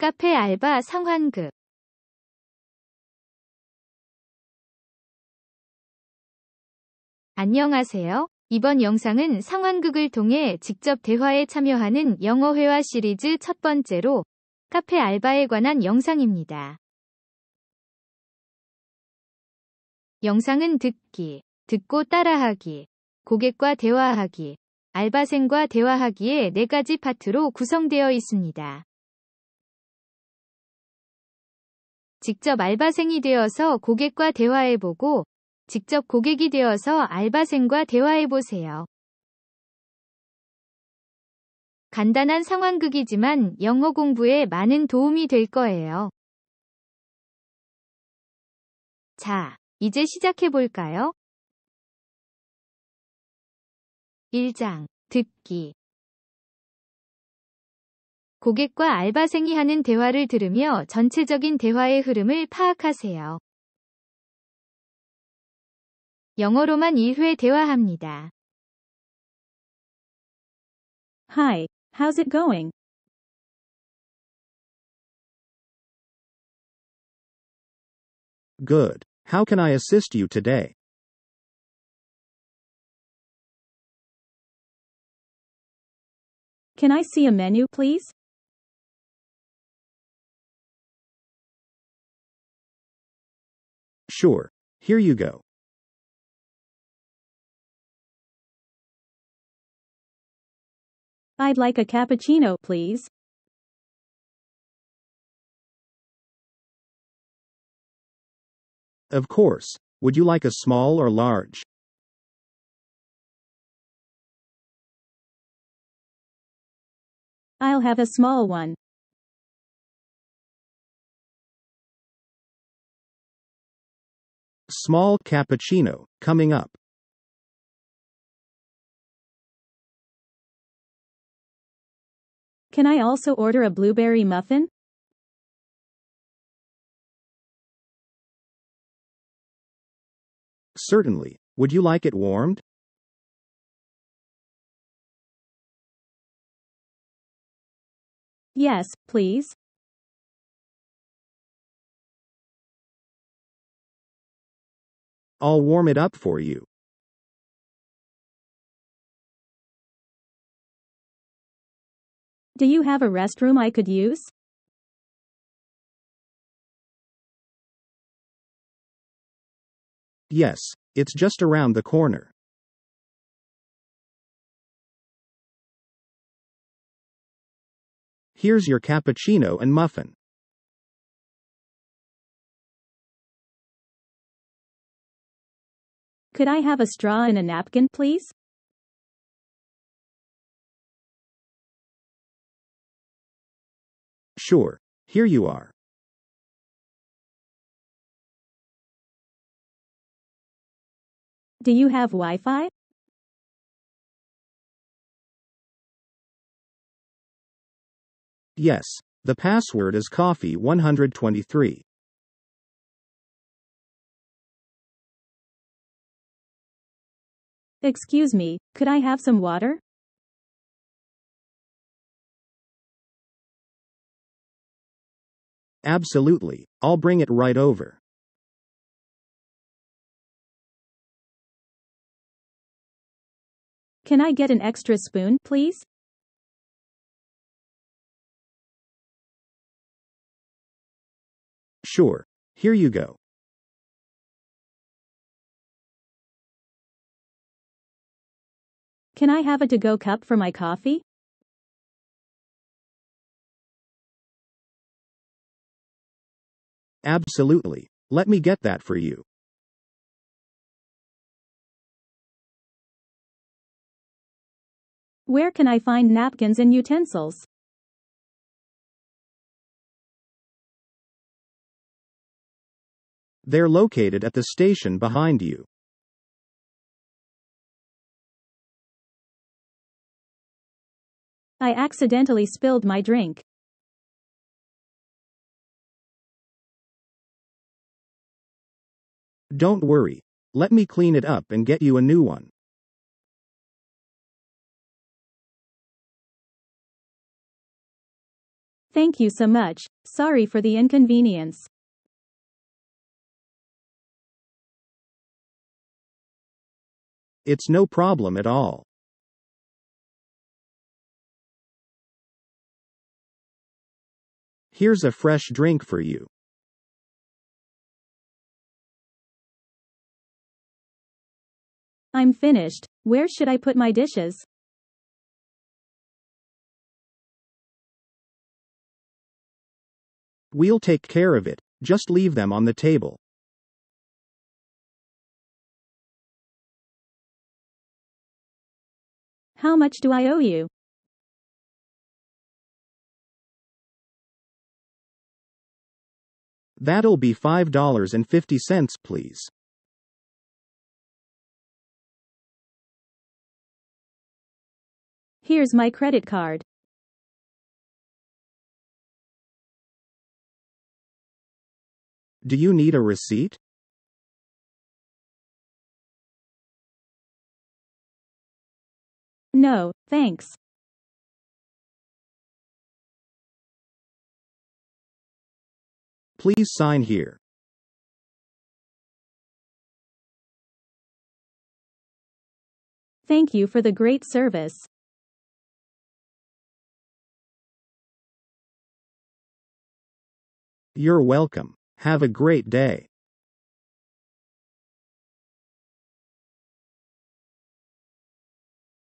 카페 알바 상환급 안녕하세요. 이번 영상은 상환극을 통해 직접 대화에 참여하는 영어회화 시리즈 첫 번째로 카페 알바에 관한 영상입니다. 영상은 듣기, 듣고 따라하기, 고객과 대화하기, 알바생과 대화하기의 4가지 파트로 구성되어 있습니다. 직접 알바생이 되어서 고객과 대화해보고 직접 고객이 되어서 알바생과 대화해보세요. 간단한 상황극이지만 영어 공부에 많은 도움이 될 거예요. 자, 이제 시작해볼까요? 1장, 듣기. 고객과 알바생이 하는 대화를 들으며 전체적인 대화의 흐름을 파악하세요. 영어로만 1회 대화합니다. Hi, how's it going? Good. How can I assist you today? Can I see a menu, please? Sure. Here you go. I'd like a cappuccino, please. Of course. Would you like a small or large? I'll have a small one. Small cappuccino, coming up. Can I also order a blueberry muffin? Certainly. Would you like it warmed? Yes, please. I'll warm it up for you. Do you have a restroom I could use? Yes, it's just around the corner. Here's your cappuccino and muffin. Could I have a straw and a napkin, please? Sure. Here you are. Do you have Wi-Fi? Yes. The password is coffee 123. Excuse me, could I have some water? Absolutely. I'll bring it right over. Can I get an extra spoon, please? Sure. Here you go. Can I have a to-go cup for my coffee? Absolutely. Let me get that for you. Where can I find napkins and utensils? They're located at the station behind you. I accidentally spilled my drink. Don't worry. Let me clean it up and get you a new one. Thank you so much, sorry for the inconvenience. It's no problem at all. Here's a fresh drink for you. I'm finished. Where should I put my dishes? We'll take care of it. Just leave them on the table. How much do I owe you? That'll be $5.50, please. Here's my credit card. Do you need a receipt? No, thanks. Please sign here. Thank you for the great service. You're welcome. Have a great day.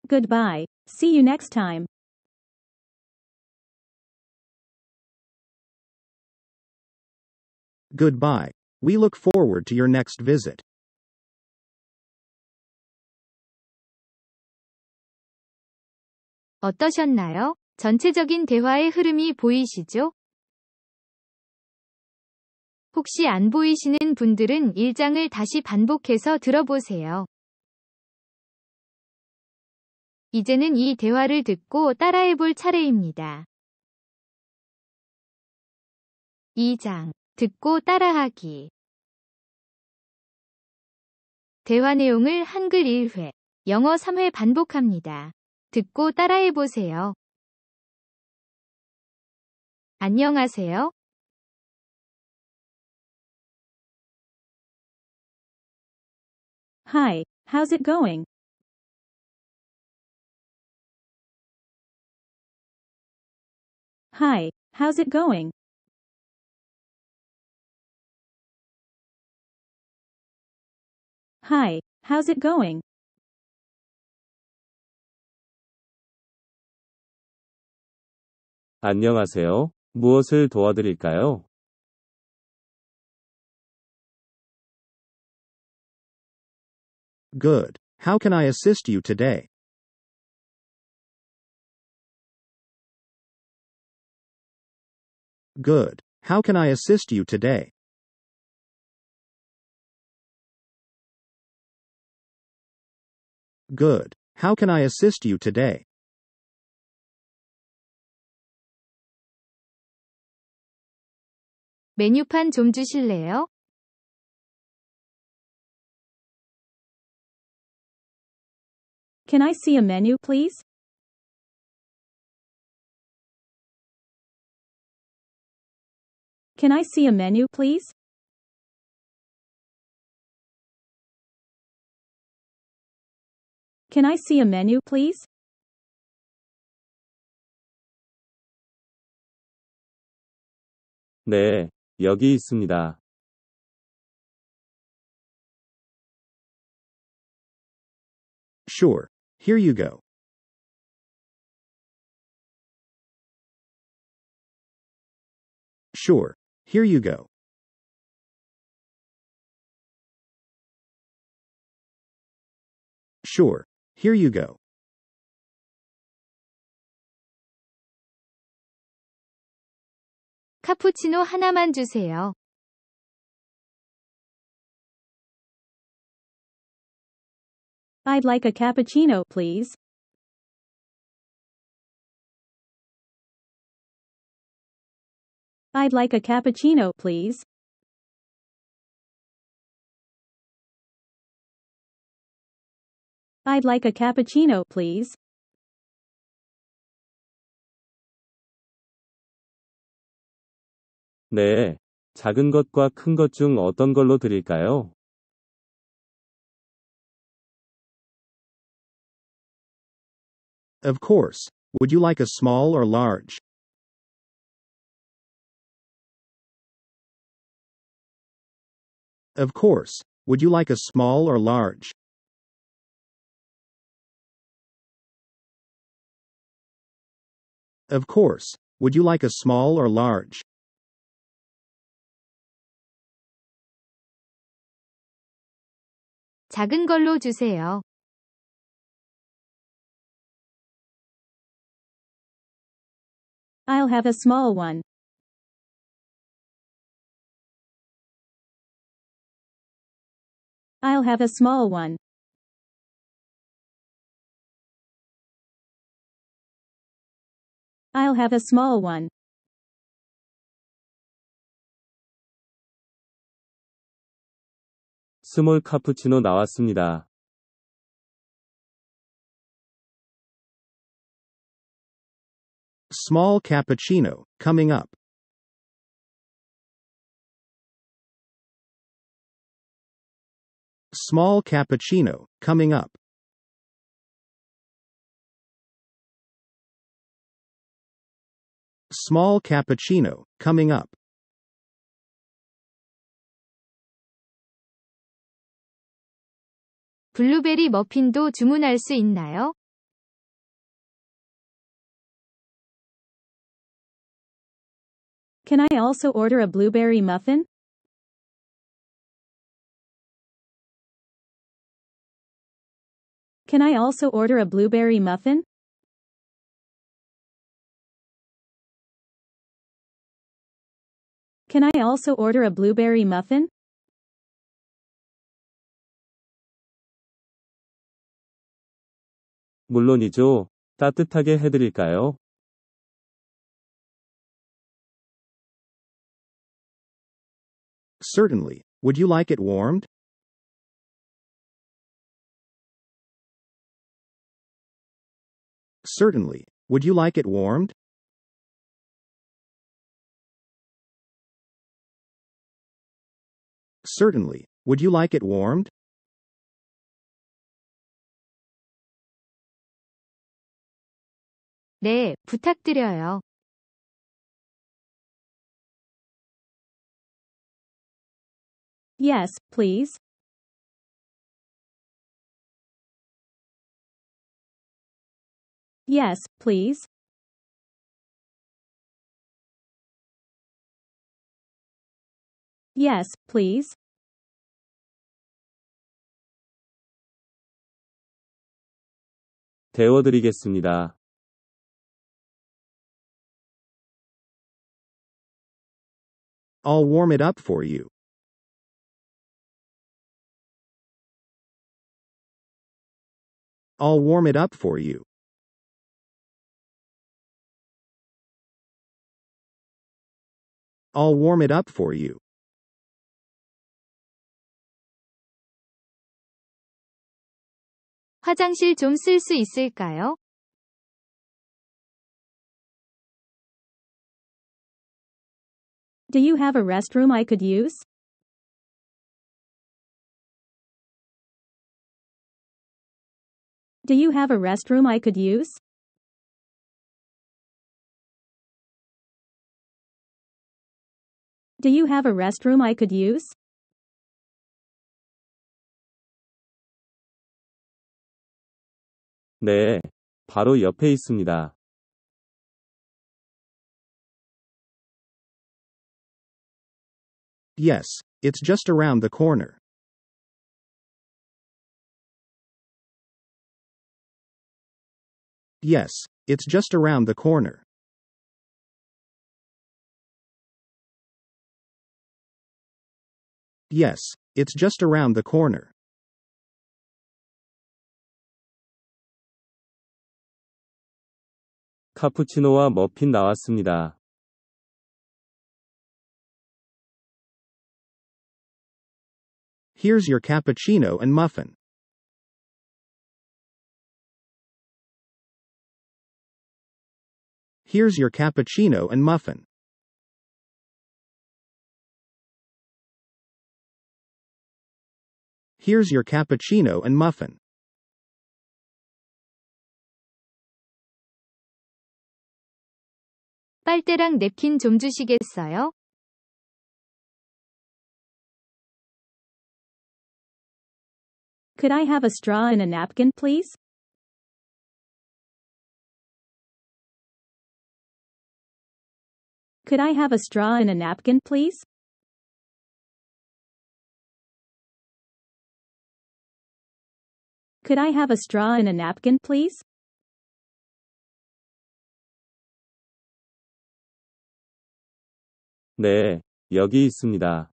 Goodbye. See you next time. Goodbye. We look forward to your next visit. 어떠셨나요? 전체적인 대화의 흐름이 보이시죠? 혹시 안 보이시는 분들은 1장을 다시 반복해서 들어보세요. 이제는 이 대화를 듣고 따라해볼 차례입니다. 2장. 듣고 따라하기. 대화 내용을 한글 1회, 영어 3회 반복합니다. 듣고 따라해보세요. 안녕하세요. Hi, how's it going? Hi, how's it going? Hi, how's it going? 안녕하세요. 무엇을 도와드릴까요? Good. How can I assist you today? Good. How can I assist you today? Good. How can I assist you today? 메뉴판 좀 주실래요? Can I see a menu, please? Can I see a menu, please? Can I see a menu, please? 네, 여기 있습니다. Sure. Here you go. Sure. Here you go. Sure. Here you go. 카푸치노 하나만 주세요. I'd like a cappuccino, please. I'd like a cappuccino, please. I'd like a cappuccino, please. 네, 작은 것과 큰 것 중 어떤 걸로 드릴까요? Of course. Would you like a small or large? Of course. Would you like a small or large? Of course. Would you like a small or large? 작은 걸로 주세요. I'll have a small one. I'll have a small one. I'll have a small one. 스몰 카푸치노 나왔습니다. Small cappuccino, coming up. Small cappuccino, coming up. Small cappuccino, coming up. 블루베리 머핀도 주문할 수 있나요? Can I also order a blueberry muffin? Can I also order a blueberry muffin? Can I also order a blueberry muffin? 물론이죠. 따뜻하게 해드릴까요? Certainly. Would you like it warmed? Certainly. Would you like it warmed? Certainly. Would you like it warmed? 네, 부탁드려요. Yes, please. Yes, please. Yes, please. 데워드리겠습니다. I'll warm it up for you. I'll warm it up for you. I'll warm it up for you. 화장실 좀 쓸 수 있을까요? Do you have a restroom I could use? Do you have a restroom I could use? Do you have a restroom I could use? 네, 바로 옆에 있습니다. Yes, it's just around the corner. Yes, it's just around the corner. Yes, it's just around the corner. 카푸치노와 머핀 나왔습니다. Here's your cappuccino and muffin. Here's your cappuccino and muffin. Here's your cappuccino and muffin. 빨대랑 냅킨 좀 주시겠어요? Could I have a straw and a napkin, please? Could I have a straw and a napkin, please? Could I have a straw and a napkin, please? 네, 여기 있습니다.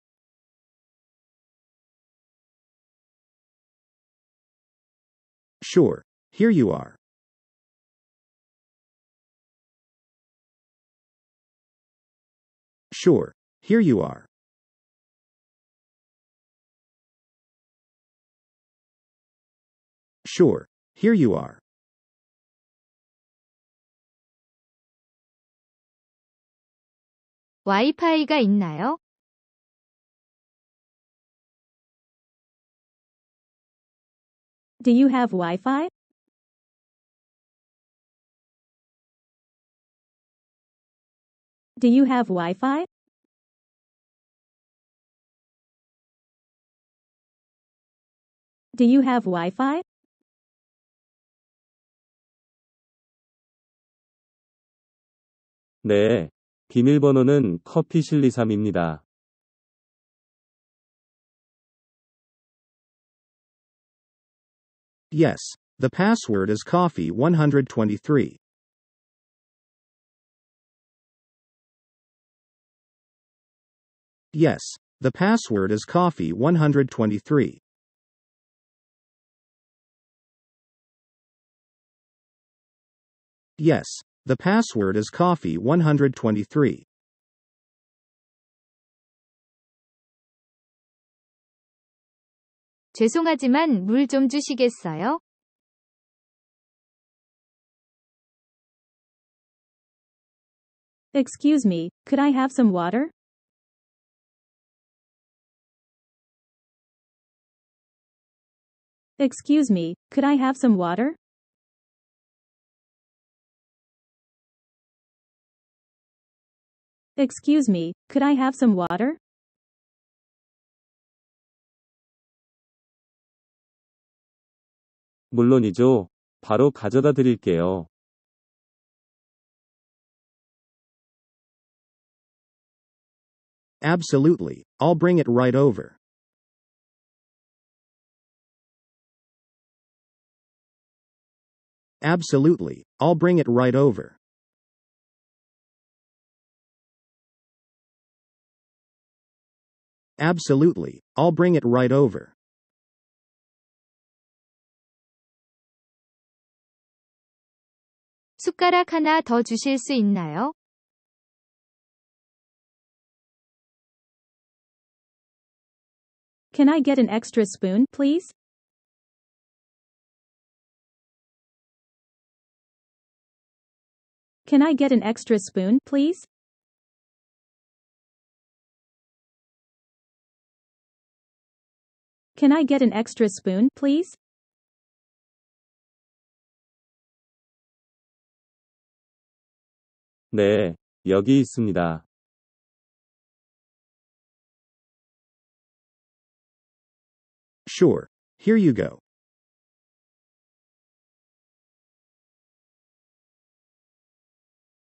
Sure, here you are. Sure, here you are. Sure, here you are. 와이파이가 있나요? Do you have Wi-Fi? Do you have Wi-Fi? Do you have Wi-Fi? 네, 비밀번호는 커피실리삼입니다. Yes, the password is coffee 123. Yes, the password is coffee 123. Yes, the password is coffee 123. 죄송하지만 물 좀 주시겠어요? Excuse me, could I have some water? Excuse me, could I have some water? Excuse me, could I have some water? 물론이죠. 바로 가져다 드릴게요. Absolutely. I'll bring it right over. Absolutely. I'll bring it right over. Absolutely. I'll bring it right over. 숟가락 하나 더 주실 수 있나요? Can I get an extra spoon, please? Can I get an extra spoon, please? Can I get an extra spoon, please? 네, 여기 있습니다. Sure, here you go.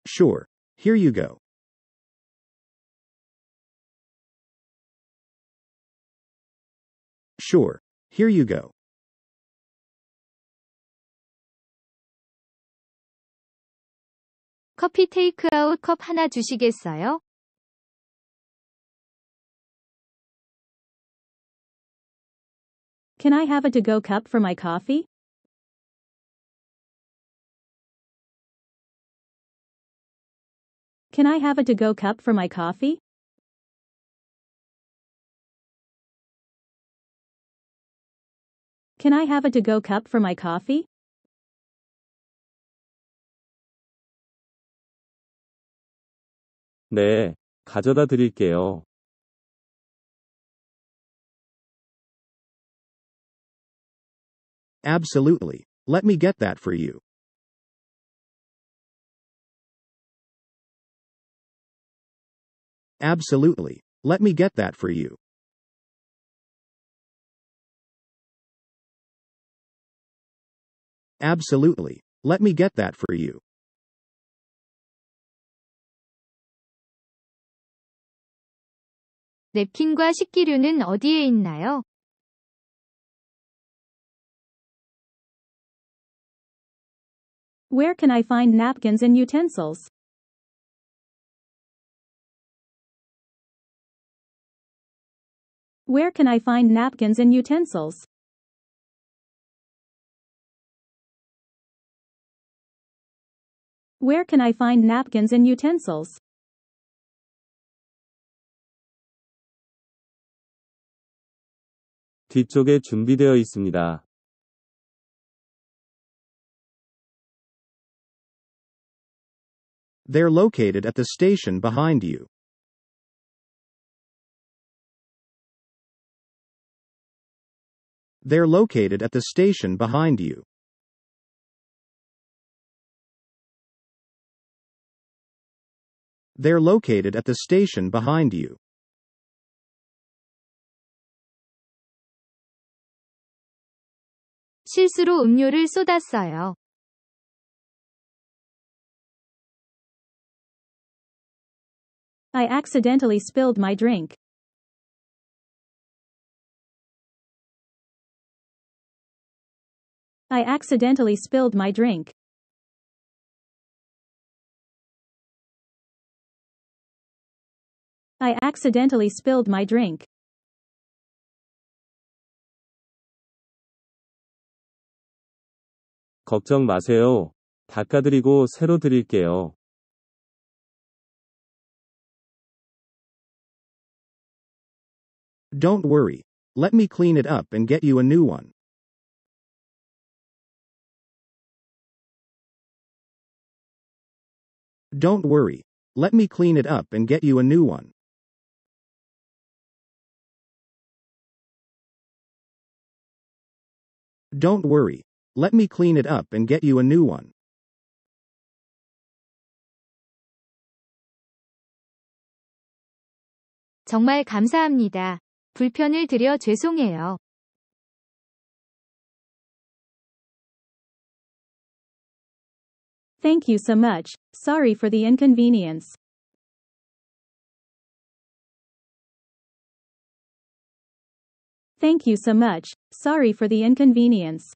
Sure, here you go. Sure, here you go. 커피 테이크아웃 컵 하나 주시겠어요? Can I have a to-go cup for my coffee? Can I have a to-go cup for my coffee? Can I have a to-go cup for my coffee? 네, 가져다 드릴게요. Absolutely. Let me get that for you. Absolutely. Let me get that for you. Absolutely. Let me get that for you. 냅킨과 식기류는 어디에 있나요? Where can I find napkins and utensils? Where can I find napkins and utensils? Where can I find napkins and utensils? 뒤쪽에 준비되어 있습니다. They're located at the station behind you. They're located at the station behind you. They're located at the station behind you. 실수로 음료를 쏟았어요. I accidentally spilled my drink. I accidentally spilled my drink. I accidentally spilled my drink. 걱정 마세요. 닦아드리고 새로 드릴게요. Don't worry. Let me clean it up and get you a new one. Don't worry. Let me clean it up and get you a new one. Don't worry. Let me clean it up and get you a new one. 정말 감사합니다. 불편을 드려 죄송해요. Thank you so much. Sorry for the inconvenience. Thank you so much. Sorry for the inconvenience.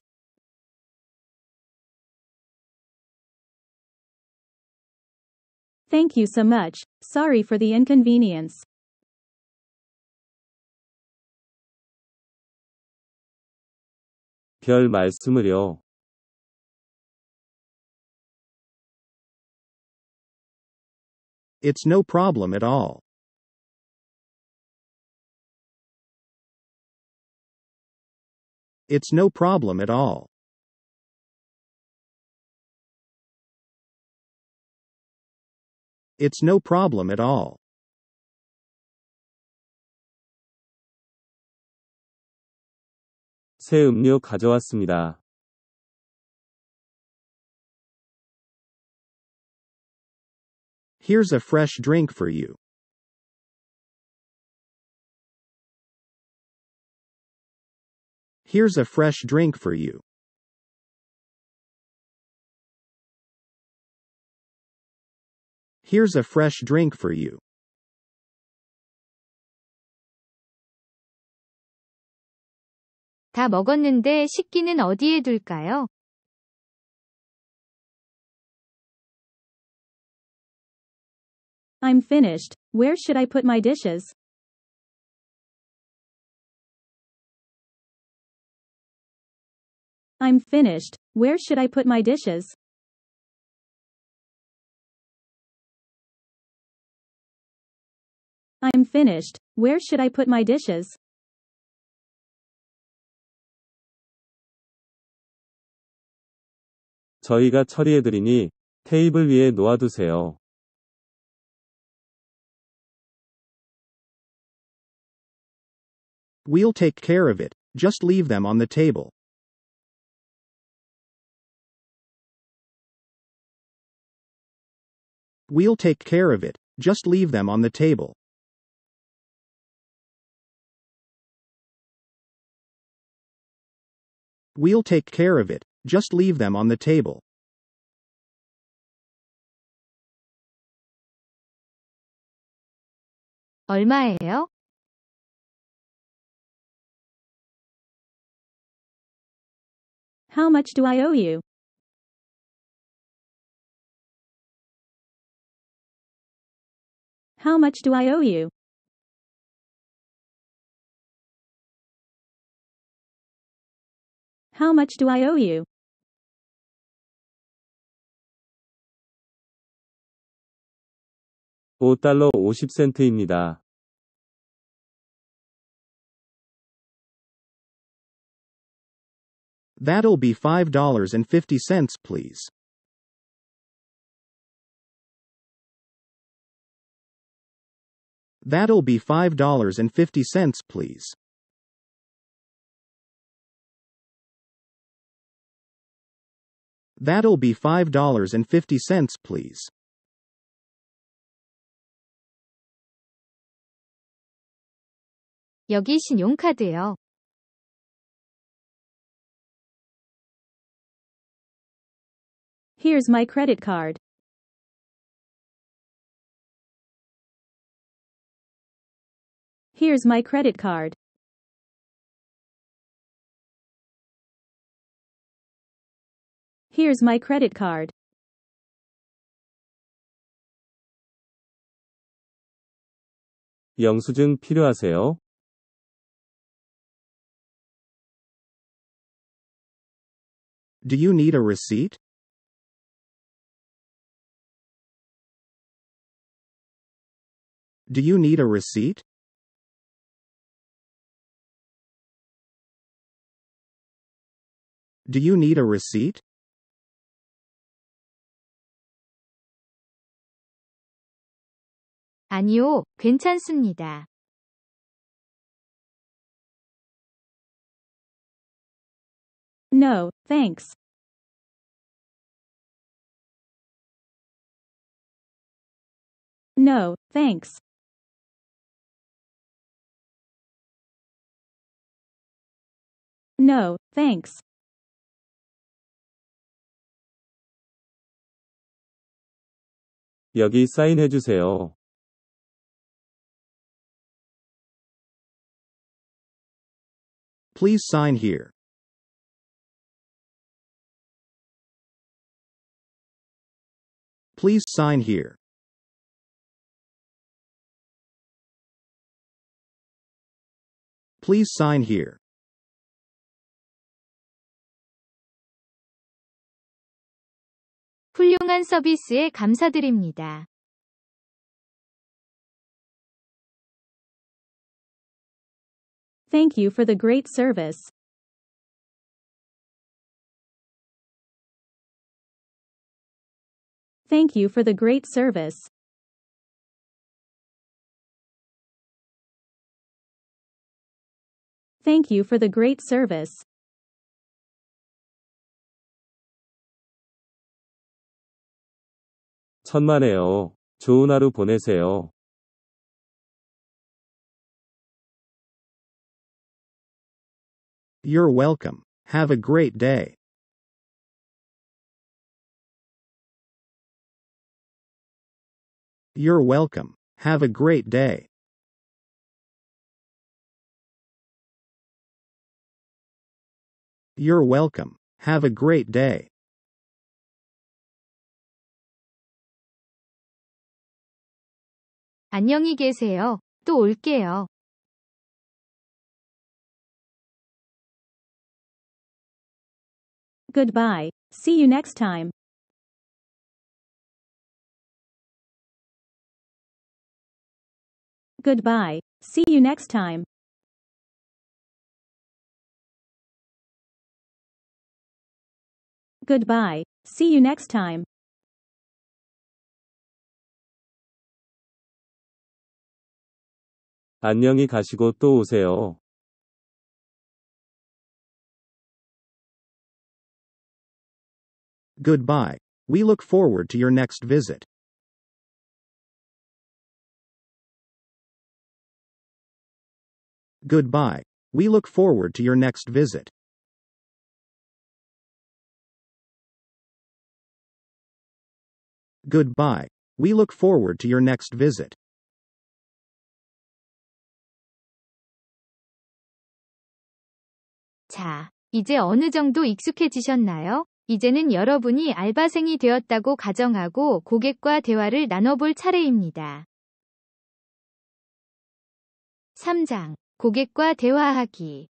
Thank you so much. Sorry for the inconvenience. 별 말씀을요. It's no problem at all. It's no problem at all. It's no problem at all. 새 음료 가져왔습니다. Here's a fresh drink for you. Here's a fresh drink for you. Here's a fresh drink for you. 다 먹었는데 식기는 어디에 둘까요? I'm finished. Where should I put my dishes? I'm finished. Where should I put my dishes? I'm finished. Where should I put my dishes? 저희가 처리해드리니 테이블 위에 놓아두세요. We'll take care of it. Just leave them on the table. We'll take care of it, just leave them on the table. We'll take care of it, just leave them on the table. 얼마예요? How much do I owe you? How much do I owe you? How much do I owe you? $5.50입니다. That'll be $5.50, please. That'll be $5.50, please. That'll be $5.50, please. 여기 신용카드요. Here's my credit card. Here's my credit card. Here's my credit card. 영수증 필요하세요? Do you need a receipt? Do you need a receipt? Do you need a receipt? 아니요, 괜찮습니다. No, thanks. No, thanks. No, thanks. 여기 사인해 주세요. Please sign here. Please sign here. Please sign here. 훌륭한 서비스에 감사드립니다. Thank you for the great service. Thank you for the great service. Thank you for the great service. 천만에요. 좋은 하루 보내세요. You're welcome. Have a great day. You're welcome. Have a great day. You're welcome. Have a great day. 안녕히 계세요. 또 올게요. Goodbye. See you next time. Goodbye. See you next time. Goodbye. See you next time. 안녕히 가시고 또 오세요. Goodbye. We look forward to your next visit. Goodbye. We look forward to your next visit. Goodbye. We look forward to your next visit. 자, 이제 어느 정도 익숙해지셨나요? 이제는 여러분이 알바생이 되었다고 가정하고 고객과 대화를 나눠볼 차례입니다. 3장. 고객과 대화하기.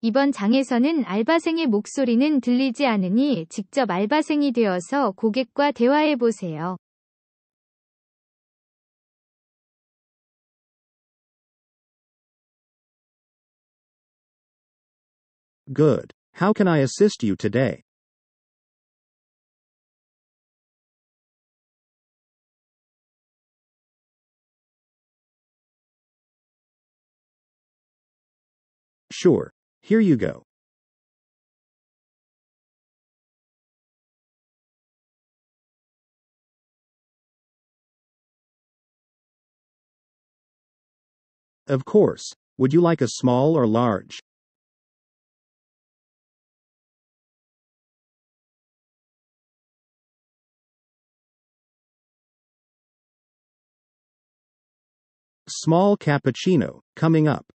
이번 장에서는 알바생의 목소리는 들리지 않으니 직접 알바생이 되어서 고객과 대화해보세요. Good. How can I assist you today? Sure. Here you go. Of course. Would you like a small or large? Small cappuccino, coming up.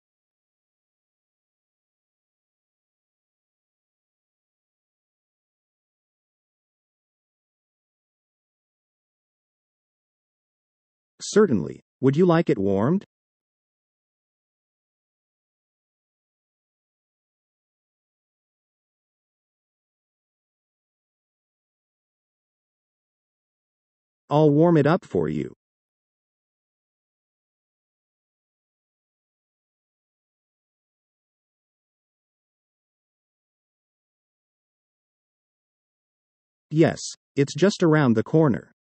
Certainly. Would you like it warmed? I'll warm it up for you. Yes, it's just around the corner.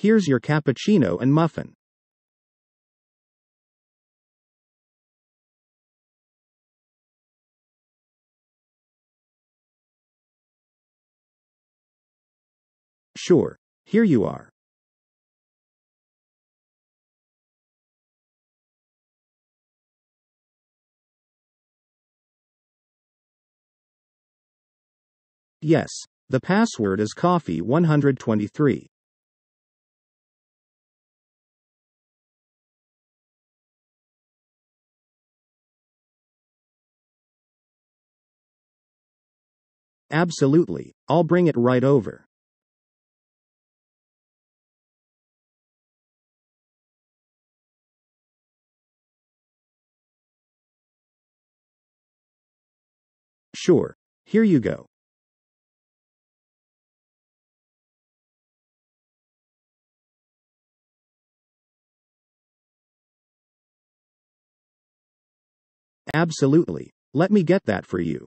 Here's your cappuccino and muffin. Sure, here you are. Yes, the password is coffee 123. Absolutely, I'll bring it right over. Sure, here you go. Absolutely, let me get that for you.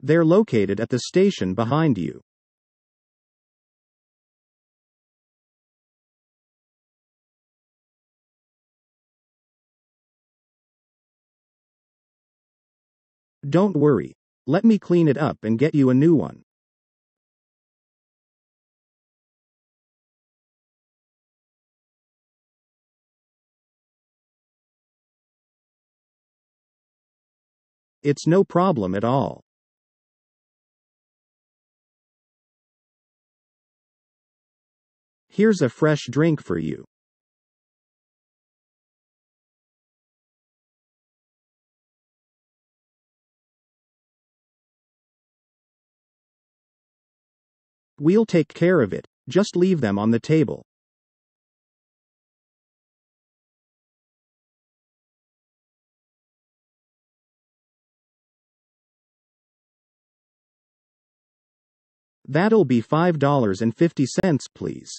They're located at the station behind you. Don't worry. Let me clean it up and get you a new one. It's no problem at all. Here's a fresh drink for you. We'll take care of it, just leave them on the table. That'll be $5.50, please.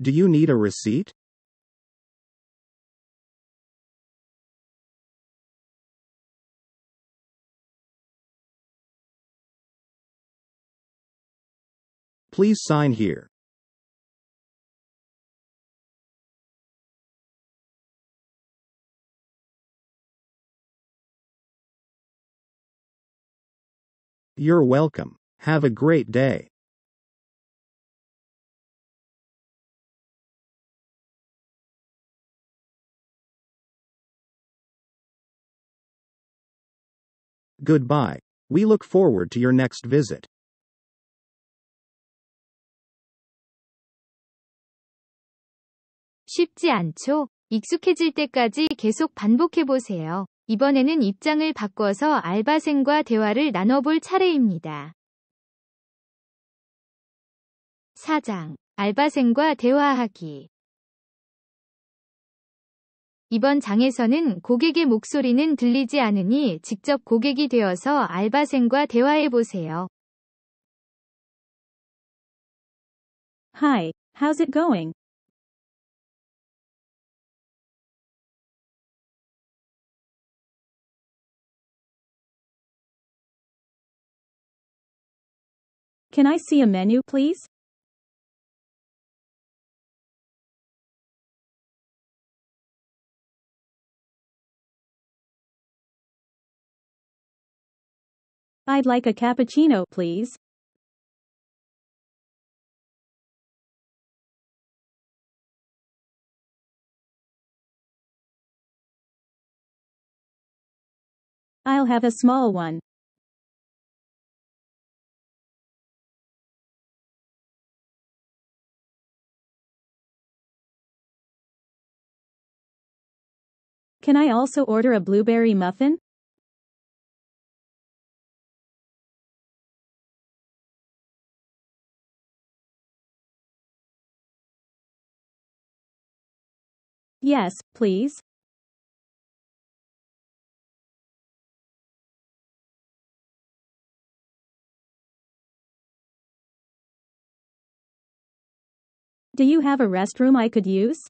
Do you need a receipt? Please sign here. You're welcome. Have a great day. Goodbye. We look forward to your next visit. 쉽지 않죠? 익숙해질 때까지 계속 반복해 보세요. 이번에는 입장을 바꿔서 알바생과 대화를 나눠볼 차례입니다. 사장, 알바생과 대화하기. 이번 장에서는 고객의 목소리는 들리지 않으니 직접 고객이 되어서 알바생과 대화해 보세요. Hi, how's it going? Can I see a menu, please? I'd like a cappuccino, please. I'll have a small one. Can I also order a blueberry muffin? Yes, please. Do you have a restroom I could use?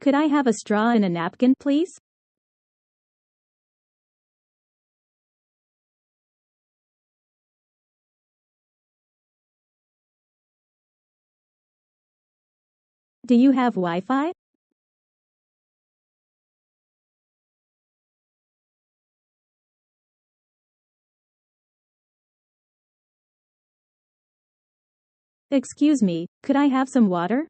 Could I have a straw and a napkin, please? Do you have Wi-Fi? Excuse me, could I have some water?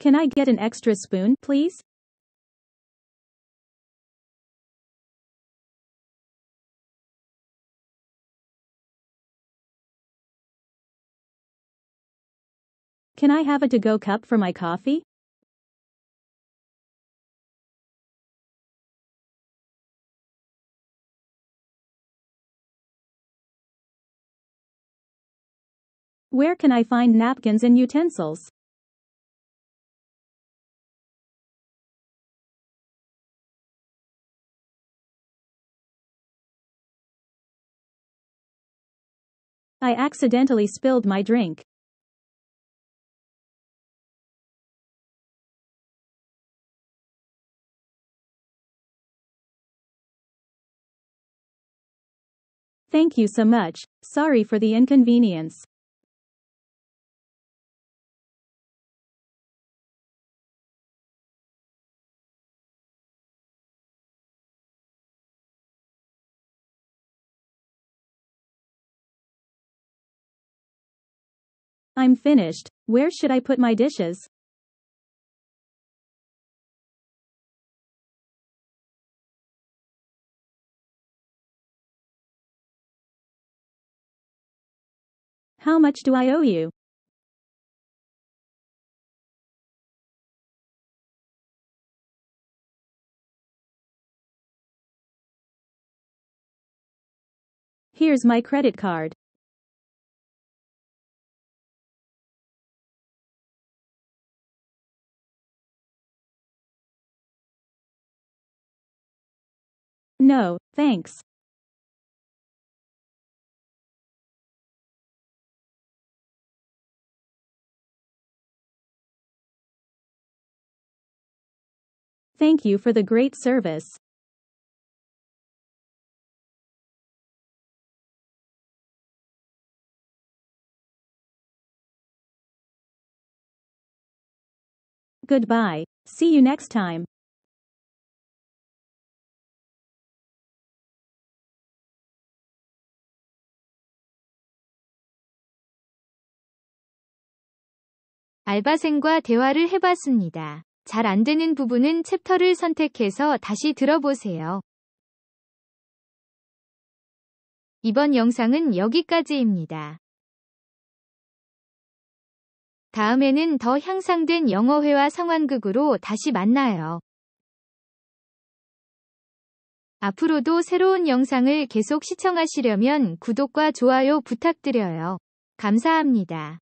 Can I get an extra spoon, please? Can I have a to-go cup for my coffee? Where can I find napkins and utensils? I accidentally spilled my drink. Thank you so much. Sorry for the inconvenience. I'm finished. Where should I put my dishes? How much do I owe you? Here's my credit card. No, thanks. Thank you for the great service. Goodbye. See you next time. 알바생과 대화를 해봤습니다. 잘 안 되는 부분은 챕터를 선택해서 다시 들어보세요. 이번 영상은 여기까지입니다. 다음에는 더 향상된 영어회화 상황극으로 다시 만나요. 앞으로도 새로운 영상을 계속 시청하시려면 구독과 좋아요 부탁드려요. 감사합니다.